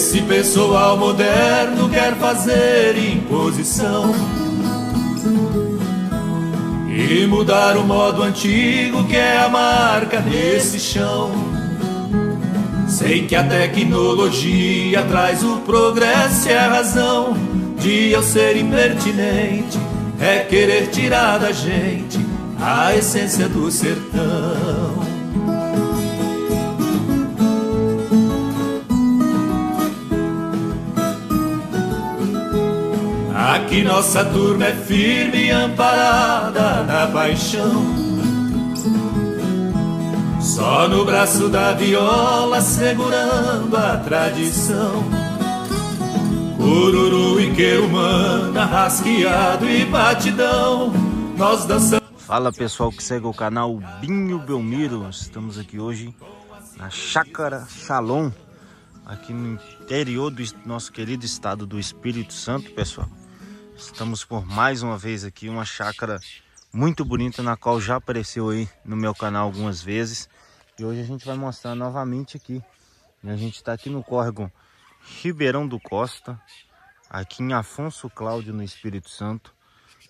Esse pessoal moderno quer fazer imposição e mudar o modo antigo que é a marca desse chão. Sei que a tecnologia traz o progresso e a razão. De eu ser impertinente é querer tirar da gente a essência do sertão. Aqui nossa turma é firme e amparada na paixão. Só no braço da viola segurando a tradição. Cururu e queumana, rasqueado e batidão. Nós dançamos... Fala pessoal que segue o canal Binho Belmiro. Estamos aqui hoje na Chácara Shalom, aqui no interior do nosso querido estado do Espírito Santo, pessoal. Estamos por mais uma vez aqui, uma chácara muito bonita, na qual já apareceu aí no meu canal algumas vezes. E hoje a gente vai mostrar novamente aqui. E a gente está aqui no córrego Ribeirão do Costa, aqui em Afonso Cláudio, no Espírito Santo.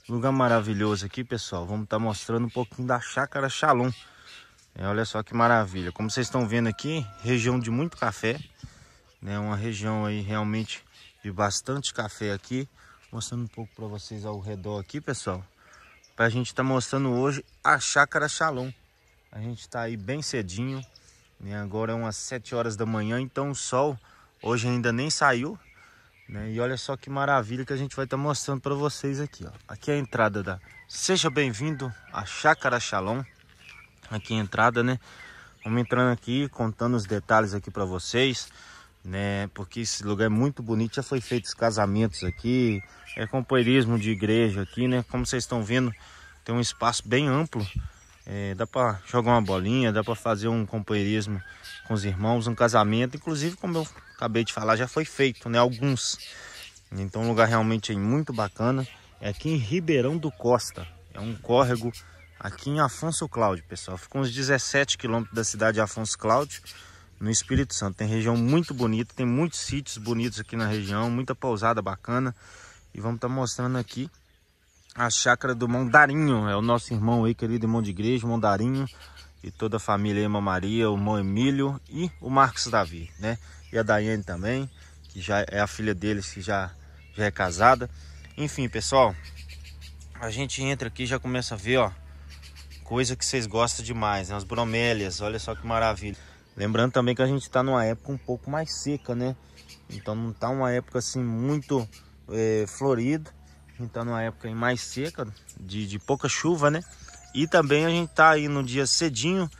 Lugar maravilhoso aqui, pessoal. Vamos estar mostrando um pouquinho da Chácara Shalom. É, olha só que maravilha. Como vocês estão vendo aqui, região de muito café. Né? Uma região aí realmente de bastante café aqui. Mostrando um pouco para vocês ao redor aqui, pessoal. Para a gente estar mostrando hoje a Chácara Shalom. A gente está aí bem cedinho, né? Agora é umas 7 horas da manhã, então o sol hoje ainda nem saiu, né? E olha só que maravilha que a gente vai estar mostrando para vocês aqui, ó. Aqui é a entrada da... Seja bem-vindo à Chácara Shalom. Aqui é a entrada, né? Vamos entrando aqui, contando os detalhes aqui para vocês, né? Porque esse lugar é muito bonito, já foi feito casamentos aqui, é companheirismo de igreja aqui, né? Como vocês estão vendo, tem um espaço bem amplo, dá para jogar uma bolinha, dá para fazer um companheirismo com os irmãos, um casamento, inclusive, como eu acabei de falar, já foi feito, né? Alguns. Então, um lugar realmente muito bacana. É aqui em Ribeirão do Costa, é um córrego aqui em Afonso Cláudio, pessoal. Fica uns 17 quilômetros da cidade de Afonso Cláudio, no Espírito Santo. Tem região muito bonita, tem muitos sítios bonitos aqui na região, muita pousada bacana. E vamos estar mostrando aqui a chácara do Mondarinho, é o nosso irmão aí, querido irmão de igreja, Mondarinho, e toda a família aí, Maria, o irmão Emílio e o Marcos Davi, né? E a Daiane também, que já é a filha deles, que já é casada. Enfim, pessoal, a gente entra aqui e já começa a ver, ó, coisa que vocês gostam demais, né? As bromélias, olha só que maravilha. Lembrando também que a gente está numa época um pouco mais seca, né? Então não está uma época assim muito florida. A gente está numa época aí mais seca, de pouca chuva, né? E também a gente está aí no dia cedinho.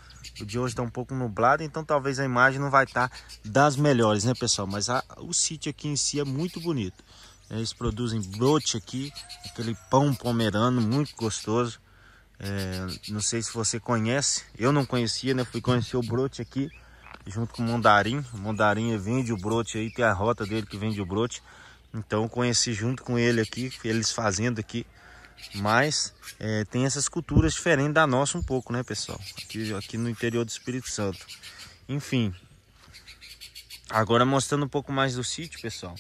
O dia hoje está um pouco nublado, então talvez a imagem não vai estar das melhores, né, pessoal? Mas o sítio aqui em si é muito bonito. Eles produzem brote aqui, aquele pão pomerano muito gostoso. Não sei se você conhece, eu não conhecia, né? Fui conhecer o brote aqui junto com o Mondarim. O Mondarim vende o brote aí, tem a rota dele que vende o brote. Então eu conheci junto com ele aqui, eles fazendo aqui. Mas tem essas culturas diferentes da nossa um pouco, né, pessoal? Aqui no interior do Espírito Santo. Enfim, agora mostrando um pouco mais do sítio, pessoal.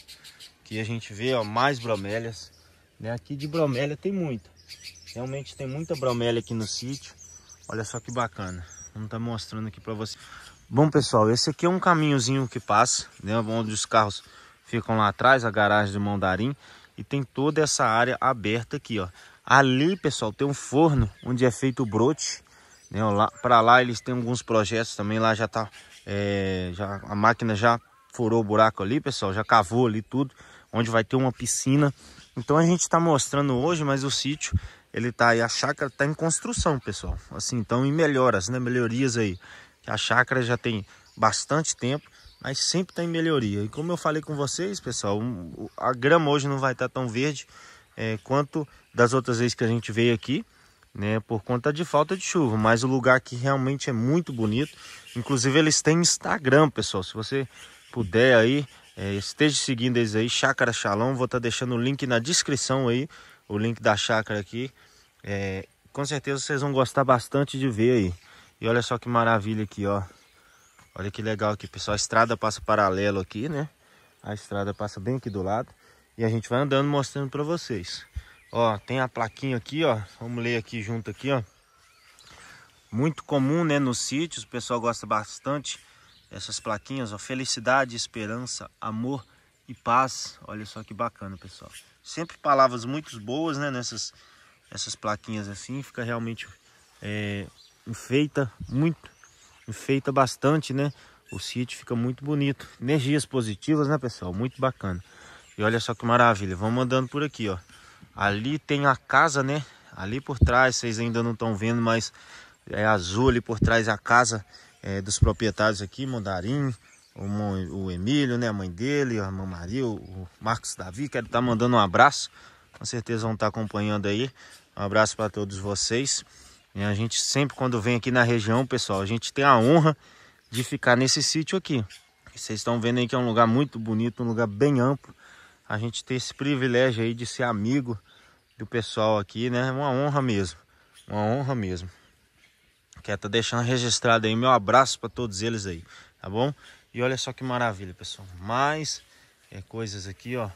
Que a gente vê, ó, mais bromélias, né? Aqui de bromélia tem muita. Realmente tem muita bromélia aqui no sítio. Olha só que bacana. Vamos estar mostrando aqui para vocês. Bom, pessoal, esse aqui é um caminhozinho que passa, né? Onde os carros ficam lá atrás, a garagem do Mondarim. E tem toda essa área aberta aqui, ó. Ali, pessoal, tem um forno onde é feito o brote, né? Para lá eles têm alguns projetos também. Lá já tá... a máquina já furou o buraco ali, pessoal. Já cavou ali tudo. Onde vai ter uma piscina. Então a gente está mostrando hoje, mas o sítio... Ele tá aí, a chácara tá em construção, pessoal. Assim, então em melhoras, né? Melhorias aí. A chácara já tem bastante tempo, mas sempre tá em melhoria. E como eu falei com vocês, pessoal, a grama hoje não vai estar tão verde quanto das outras vezes que a gente veio aqui, né? Por conta de falta de chuva. Mas o lugar aqui realmente é muito bonito. Inclusive eles têm Instagram, pessoal. Se você puder aí, esteja seguindo eles aí, Chácara Shalom. Vou estar deixando o link na descrição aí. O link da chácara aqui, com certeza vocês vão gostar bastante de ver aí. E olha só que maravilha aqui, ó. Olha que legal aqui, pessoal. A estrada passa paralelo aqui, né? A estrada passa bem aqui do lado. E a gente vai andando mostrando pra vocês. Ó, tem a plaquinha aqui, ó. Vamos ler aqui junto aqui, ó. Muito comum, né, nos sítios. O pessoal gosta bastante dessas plaquinhas, ó. Felicidade, esperança, amor e paz. Olha só que bacana, pessoal. Sempre palavras muito boas, né, nessas plaquinhas assim. Fica realmente enfeita muito. Enfeita bastante, né? O sítio fica muito bonito. Energias positivas, né, pessoal? Muito bacana. E olha só que maravilha. Vamos andando por aqui, ó. Ali tem a casa, né? Ali por trás, vocês ainda não estão vendo, mas é azul ali por trás a casa dos proprietários aqui. Mondarim, o Emílio, né? A mãe dele, a irmã Maria, o Marcos Davi. Quero estar mandando um abraço. Com certeza vão estar acompanhando aí. Um abraço para todos vocês. E a gente sempre, quando vem aqui na região, pessoal, a gente tem a honra de ficar nesse sítio aqui. Vocês estão vendo aí que é um lugar muito bonito, um lugar bem amplo. A gente tem esse privilégio aí de ser amigo do pessoal aqui, né? É uma honra mesmo, uma honra mesmo. Quero estar deixando registrado aí meu abraço para todos eles aí, tá bom? E olha só que maravilha, pessoal. Mais coisas aqui, ó.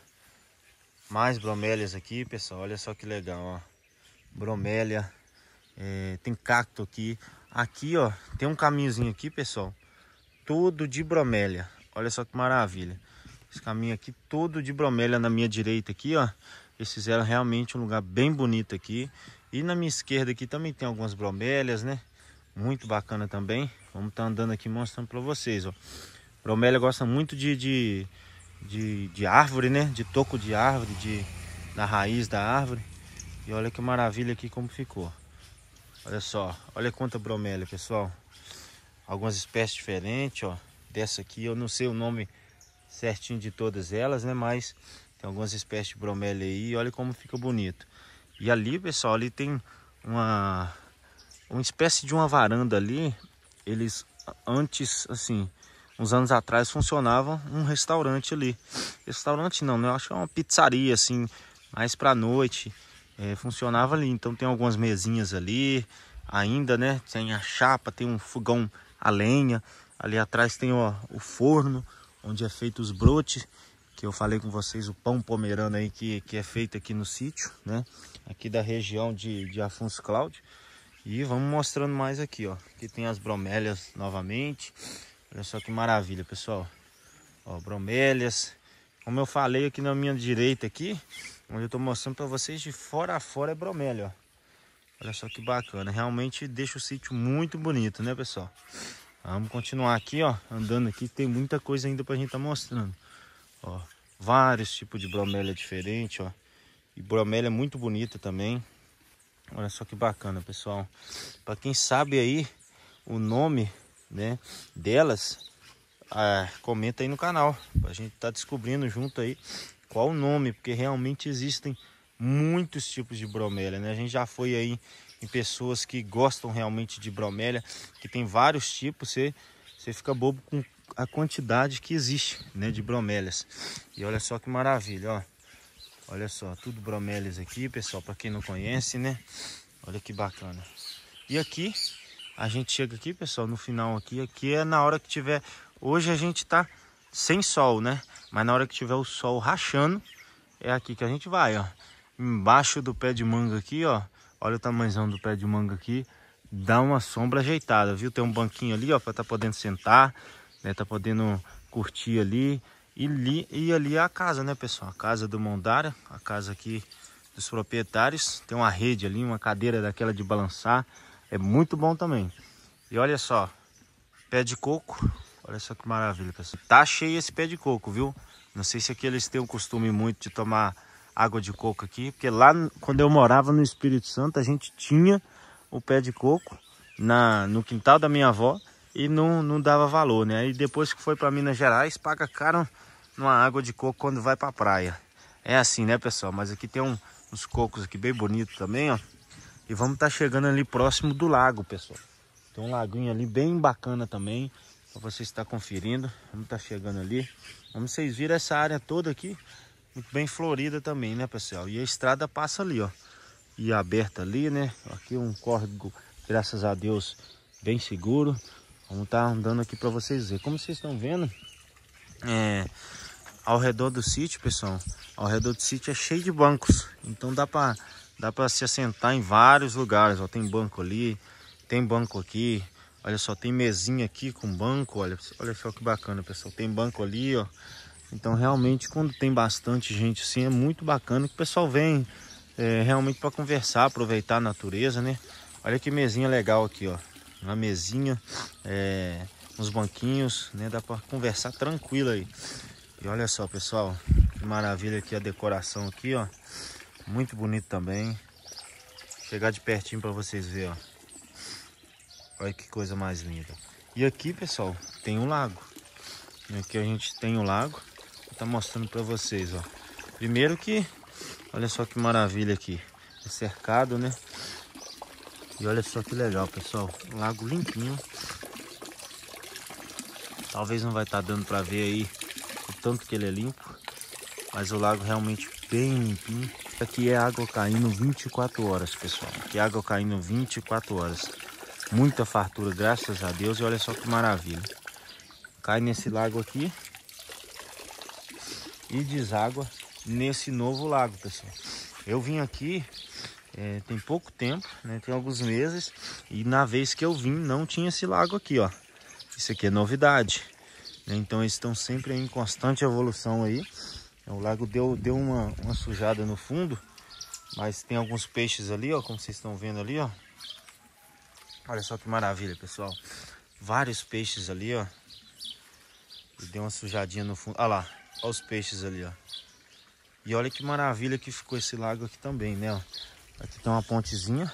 Mais bromélias aqui, pessoal. Olha só que legal, ó. Bromélia. Tem cacto aqui. Aqui, ó, tem um caminhozinho aqui, pessoal, todo de bromélia. Olha só que maravilha. Esse caminho aqui todo de bromélia na minha direita aqui, ó. Eles fizeram realmente um lugar bem bonito aqui. E na minha esquerda aqui também tem algumas bromélias, né? Muito bacana também. Vamos estar andando aqui mostrando para vocês, ó. Bromélia gosta muito de árvore, né? De toco de árvore, da raiz da árvore. E olha que maravilha aqui como ficou. Olha só, olha quanta bromélia, pessoal. Algumas espécies diferentes, ó. Dessa aqui, eu não sei o nome certinho de todas elas, né? Mas tem algumas espécies de bromélia aí. Olha como fica bonito. E ali, pessoal, ali tem uma espécie de uma varanda ali. Eles antes, assim, uns anos atrás, funcionavam um restaurante ali. Restaurante não, né? Eu acho que é uma pizzaria, assim, mais pra noite. Funcionava ali, então tem algumas mesinhas ali ainda, né? Tem a chapa, tem um fogão a lenha. Ali atrás tem, ó, o forno onde é feito os brotes, que eu falei com vocês, o pão pomerano aí que é feito aqui no sítio, né? Aqui da região de Afonso Cláudio. E vamos mostrando mais aqui, ó. Aqui tem as bromélias novamente. Olha só que maravilha, pessoal. Ó, bromélias. Como eu falei aqui na minha direita aqui, onde eu tô mostrando para vocês, de fora a fora é bromélia, ó. Olha só que bacana. Realmente deixa o sítio muito bonito, né, pessoal? Vamos continuar aqui, ó. Andando aqui, tem muita coisa ainda pra gente tá mostrando. Ó, vários tipos de bromélia diferente, ó. E bromélia muito bonita também. Olha só que bacana, pessoal. Para quem sabe aí o nome, né, delas, comenta aí no canal, pra gente tá descobrindo junto aí qual o nome, porque realmente existem muitos tipos de bromélia, né? A gente já foi aí em pessoas que gostam realmente de bromélia, que tem vários tipos, você fica bobo com a quantidade que existe, né, de bromélias. E olha só que maravilha, ó. Olha só, tudo bromélias aqui, pessoal, para quem não conhece, né? Olha que bacana. E aqui, a gente chega aqui, pessoal, no final aqui é na hora que tiver. Hoje a gente tá sem sol, né? Mas na hora que tiver o sol rachando, é aqui que a gente vai, ó. Embaixo do pé de manga aqui, ó. Olha o tamanhozão do pé de manga aqui. Dá uma sombra ajeitada, viu? Tem um banquinho ali, ó, pra tá podendo sentar, né? Tá podendo curtir ali. E ali é a casa, né, pessoal? A casa do Mondarim, a casa aqui dos proprietários. Tem uma rede ali, uma cadeira daquela de balançar. É muito bom também. E olha só, pé de coco. Olha só que maravilha, pessoal. Tá cheio esse pé de coco, viu? Não sei se aqui eles têm o costume muito de tomar água de coco aqui. Porque lá, quando eu morava no Espírito Santo, a gente tinha o pé de coco no quintal da minha avó. E não dava valor, né? Aí depois que foi pra Minas Gerais, paga caro numa água de coco quando vai pra praia. É assim, né, pessoal? Mas aqui tem uns cocos aqui bem bonitos também, ó. E vamos tá chegando ali próximo do lago, pessoal. Tem um laguinho ali bem bacana também. Pra você estar conferindo, vamos estar chegando ali. Como vocês viram, essa área toda aqui, muito bem florida também, né, pessoal? E a estrada passa ali, ó. E aberta ali, né? Aqui um córrego, graças a Deus, bem seguro. Vamos estar andando aqui para vocês verem. Como vocês estão vendo, ao redor do sítio, pessoal, ao redor do sítio é cheio de bancos. Então dá para se assentar em vários lugares. Ó, tem banco ali, tem banco aqui. Olha só, tem mesinha aqui com banco. Olha só que bacana, pessoal. Tem banco ali, ó. Então realmente quando tem bastante gente assim é muito bacana que o pessoal vem realmente para conversar, aproveitar a natureza, né? Olha que mesinha legal aqui, ó. Uma mesinha, uns banquinhos, né? Dá para conversar tranquilo aí. E olha só, pessoal, que maravilha aqui a decoração aqui, ó. Muito bonito também. Vou chegar de pertinho para vocês verem, ó. Olha que coisa mais linda. E aqui, pessoal, tem um lago. Aqui a gente tem um lago. Vou tá mostrando para vocês, ó. Primeiro que, olha só que maravilha aqui. É cercado, né? E olha só que legal, pessoal. Um lago limpinho. Talvez não vai estar dando para ver aí o tanto que ele é limpo. Mas o lago realmente bem limpinho. Aqui é água caindo 24 horas, pessoal. Aqui é água caindo 24 horas. Muita fartura, graças a Deus. E olha só que maravilha. Cai nesse lago aqui. E deságua nesse novo lago, pessoal. Eu vim aqui tem pouco tempo, né? Tem alguns meses. E na vez que eu vim, não tinha esse lago aqui, ó. Isso aqui é novidade, né? Então eles estão sempre em constante evolução aí. O lago deu uma sujada no fundo. Mas tem alguns peixes ali, ó. Como vocês estão vendo ali, ó. Olha só que maravilha, pessoal. Vários peixes ali, ó. E deu uma sujadinha no fundo. Olha lá, olha os peixes ali, ó. E olha que maravilha que ficou esse lago aqui também, né? Aqui tem uma pontezinha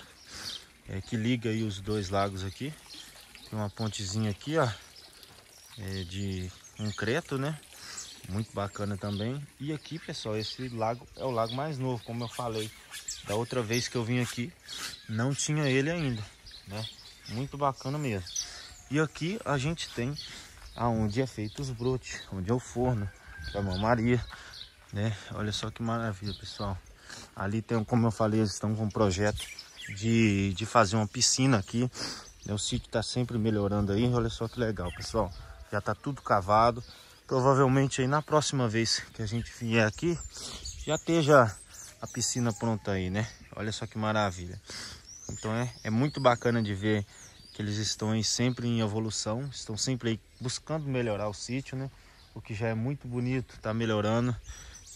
que liga aí os dois lagos aqui. Tem uma pontezinha aqui, ó. De concreto, né? Muito bacana também. E aqui, pessoal, esse lago é o lago mais novo, como eu falei. Da outra vez que eu vim aqui, não tinha ele ainda, né? Muito bacana mesmo. E aqui a gente tem aonde é feito os brotes, onde é o forno da Mão Maria, né? Olha só que maravilha, pessoal. Ali tem, como eu falei, eles estão com um projeto de fazer uma piscina aqui. O sítio está sempre melhorando aí. Olha só que legal, pessoal. Já está tudo cavado. Provavelmente aí na próxima vez que a gente vier aqui, já esteja a piscina pronta aí, né? Olha só que maravilha. Então é muito bacana de ver que eles estão aí sempre em evolução, estão sempre aí buscando melhorar o sítio, né? O que já é muito bonito, tá melhorando.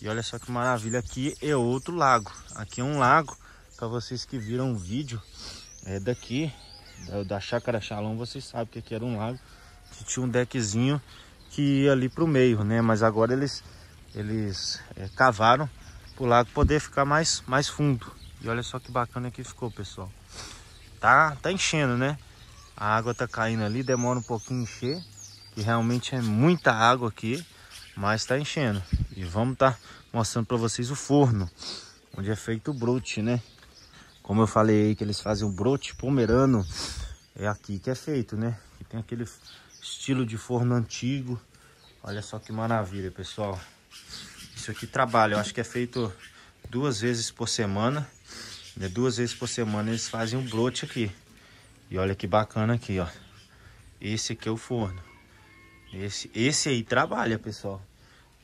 E olha só que maravilha, aqui é outro lago. Aqui é um lago, para vocês que viram um vídeo daqui, da Chácara Shalom, vocês sabem que aqui era um lago, que tinha um deckzinho que ia ali pro meio, né? Mas agora eles cavaram pro lago poder ficar mais fundo. E olha só que bacana que ficou, pessoal. Tá enchendo, né? A água tá caindo ali, demora um pouquinho encher, que realmente é muita água aqui, mas tá enchendo. E vamos tá mostrando para vocês o forno, onde é feito o brote, né? Como eu falei aí, que eles fazem o brote pomerano, é aqui que é feito, né? Que tem aquele estilo de forno antigo. Olha só que maravilha, pessoal. Isso aqui trabalha, eu acho que é feito 2 vezes por semana. 2 vezes por semana eles fazem o brote aqui. E olha que bacana aqui, ó. Esse aqui é o forno. Esse aí trabalha, pessoal.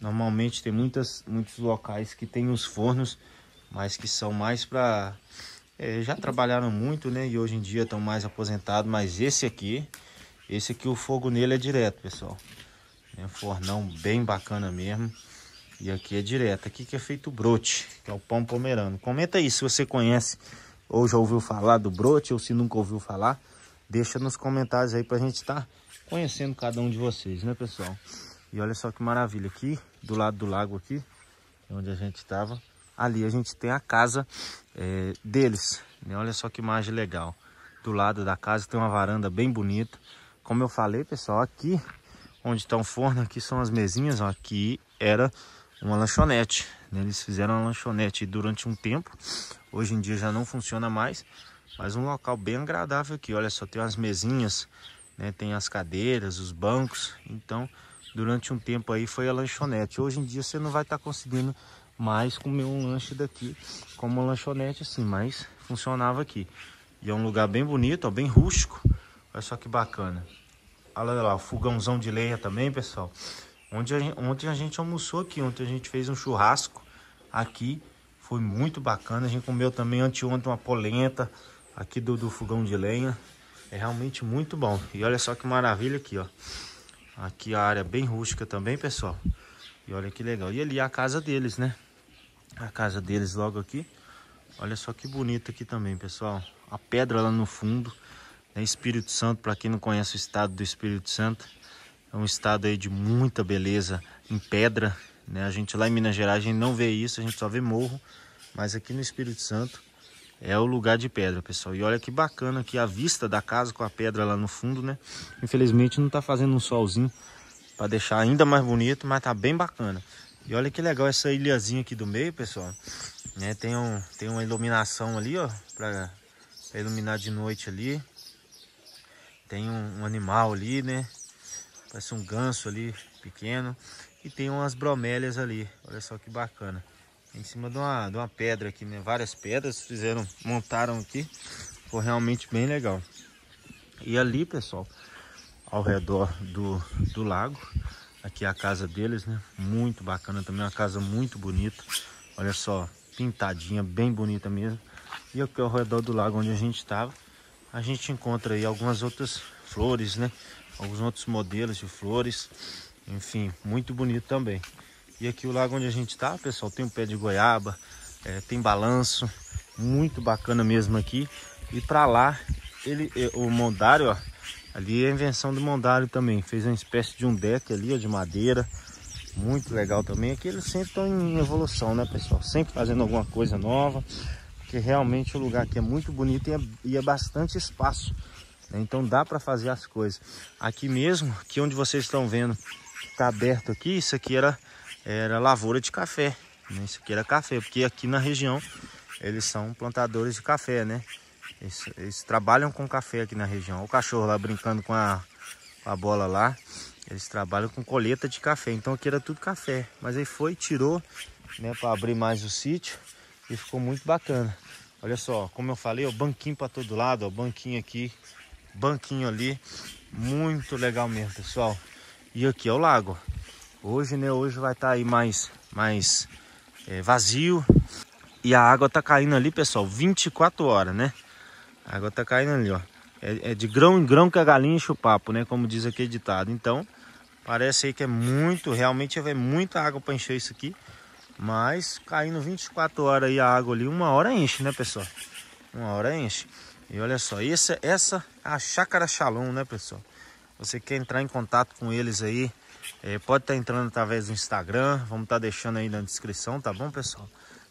Normalmente tem muitos locais que tem os fornos, mas que são mais pra... já trabalharam muito, né? E hoje em dia estão mais aposentados. Mas esse aqui o fogo nele é direto, pessoal. É um fornão bem bacana mesmo. E aqui é direto. Aqui que é feito o brote, que é o pão pomerano. Comenta aí se você conhece ou já ouviu falar do brote, ou se nunca ouviu falar, deixa nos comentários aí pra gente estar conhecendo cada um de vocês, né, pessoal? E olha só que maravilha, aqui do lado do lago aqui, onde a gente estava, ali a gente tem a casa deles, né? Olha só que imagem legal. Do lado da casa tem uma varanda bem bonita. Como eu falei, pessoal, aqui onde está o forno, aqui são as mesinhas, ó. Aqui era uma lanchonete, né? Eles fizeram uma lanchonete durante um tempo. Hoje em dia já não funciona mais, mas um local bem agradável aqui. Olha só, tem umas mesinhas, né? Tem as cadeiras, os bancos. Então, durante um tempo aí foi a lanchonete. Hoje em dia você não vai estar conseguindo mais comer um lanche daqui, como uma lanchonete assim, mas funcionava aqui. E é um lugar bem bonito, ó, bem rústico. Olha só que bacana. Olha lá, o fogãozão de lenha também, pessoal. Ontem a gente almoçou aqui, ontem a gente fez um churrasco aqui, foi muito bacana. A gente comeu também anteontem uma polenta aqui do fogão de lenha. É realmente muito bom. E olha só que maravilha aqui, ó. Aqui a área bem rústica também, pessoal. E olha que legal. E ali a casa deles, né? A casa deles logo aqui. Olha só que bonito aqui também, pessoal. A pedra lá no fundo. Né? Espírito Santo, para quem não conhece o estado do Espírito Santo, é um estado aí de muita beleza em pedra, né? A gente lá em Minas Gerais, a gente não vê isso, a gente só vê morro. Mas aqui no Espírito Santo é o lugar de pedra, pessoal. E olha que bacana aqui a vista da casa com a pedra lá no fundo, né? Infelizmente não tá fazendo um solzinho para deixar ainda mais bonito, mas tá bem bacana. E olha que legal essa ilhazinha aqui do meio, pessoal. Né? Tem uma iluminação ali, ó, para iluminar de noite ali. Tem um animal ali, né? Parece um ganso ali, pequeno. E tem umas bromélias ali. Olha só que bacana. Em cima de uma pedra aqui, né? Várias pedras montaram aqui. Ficou realmente bem legal. E ali, pessoal, ao redor do lago, aqui é a casa deles, né? Muito bacana também, uma casa muito bonita. Olha só, pintadinha, bem bonita mesmo. E aqui ao redor do lago onde a gente estava, a gente encontra aí algumas outras flores, né? Alguns outros modelos de flores, enfim, muito bonito também. E aqui o lago onde a gente tá, pessoal, tem um pé de goiaba, tem balanço, muito bacana mesmo aqui. E para lá, o Mondarim, ó, ali é a invenção do Mondarim também, fez uma espécie de um deck ali, ó, de madeira, muito legal também. Aqui eles sempre estão em evolução, né, pessoal, sempre fazendo alguma coisa nova, porque realmente o lugar aqui é muito bonito e é bastante espaço. Então dá para fazer as coisas. Aqui mesmo, que onde vocês estão vendo, tá aberto aqui, isso aqui era lavoura de café, né? Isso aqui era café, porque aqui na região eles são plantadores de café, né? Eles trabalham com café aqui na região. O cachorro lá brincando com a bola lá, eles trabalham com colheita de café. Então aqui era tudo café, mas aí foi, tirou, né, para abrir mais o sítio e ficou muito bacana. Olha só, como eu falei, ó, banquinho para todo lado, ó, banquinho aqui, banquinho ali, muito legal mesmo, pessoal. E aqui é o lago hoje, né? Hoje vai estar aí mais vazio, e a água tá caindo ali, pessoal, 24 horas, né? A água tá caindo ali, ó, é de grão em grão que a galinha enche o papo, né, como diz aquele ditado. Então parece aí que realmente é muita água para encher isso aqui, mas caindo 24 horas aí a água ali, uma hora enche, né, pessoal? Uma hora enche. E olha só, essa é a Chácara Shalom, né, pessoal? Você quer entrar em contato com eles aí, pode estar entrando através do Instagram, vamos estar deixando aí na descrição, tá bom, pessoal?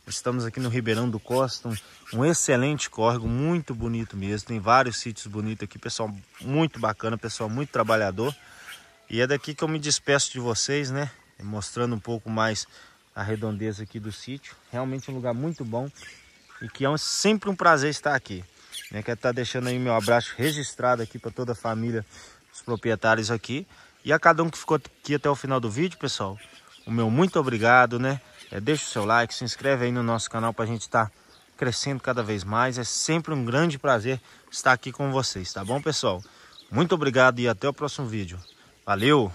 Estamos aqui no Ribeirão do Costa, um excelente córrego, muito bonito mesmo, tem vários sítios bonitos aqui, pessoal, muito bacana, pessoal, muito trabalhador. E é daqui que eu me despeço de vocês, né, mostrando um pouco mais a redondeza aqui do sítio. Realmente um lugar muito bom e que é sempre um prazer estar aqui. Quero estar deixando aí meu abraço registrado aqui para toda a família, os proprietários aqui. E a cada um que ficou aqui até o final do vídeo, pessoal, o meu muito obrigado, né? Deixa o seu like, se inscreve aí no nosso canal para a gente estar crescendo cada vez mais. É sempre um grande prazer estar aqui com vocês, tá bom, pessoal? Muito obrigado e até o próximo vídeo. Valeu!